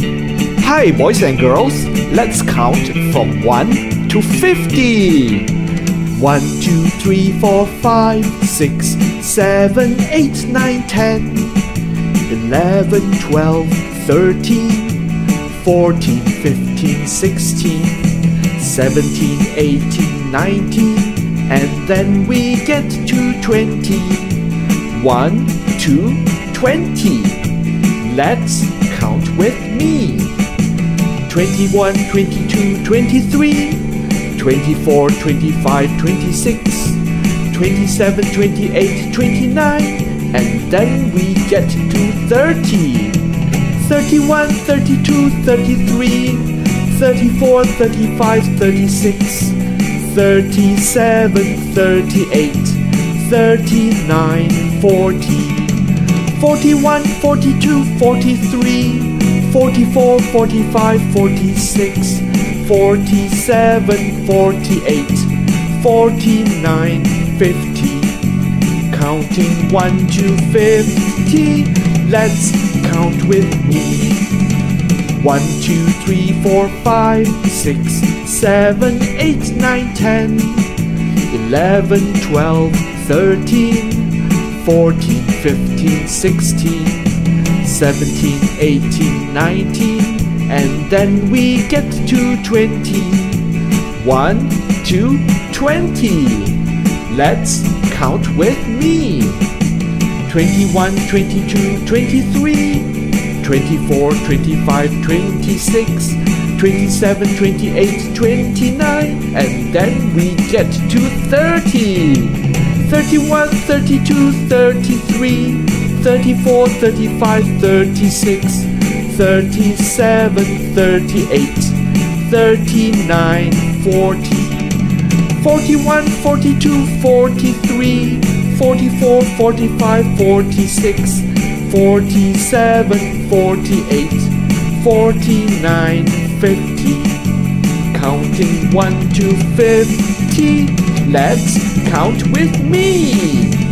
Hi boys and girls, let's count from 1 to 50. 1, 2, 3, 4, 5, 6, 7, 8, 9, 10, 11, 12, 13, 14, 15, 16, 17, 18, 19, and then we get to 20. 1, 2, 20. Let's count with me. 21, 22, 23, 24, 25, 26, 27, 28, 29, and then we get to 30. 31, 32, 33, 34, 35, 36, 37, 38, 39, 40, 41, 42, 43, 44, 45, 46, 47, 48, 49, 50. Counting 1 to 50, let's count with me. 1, 2, 3, 4, 5, 6, 7, 8, 9, 10, 11, 12, 13, 14, 15, 16. 17, 18, 19, and then we get to 20. 1, 2, 20. Let's count with me. 21, 22, 23, 24, 25, 26, 27, 28, 29, and then we get to 30. 31, 32, 33, 34, 35, 36, 37, 38, 39, 40, 41, 42, 43, 44, 45, 46, 47, 48, 49, 50. Counting 1 to 50, let's count with me.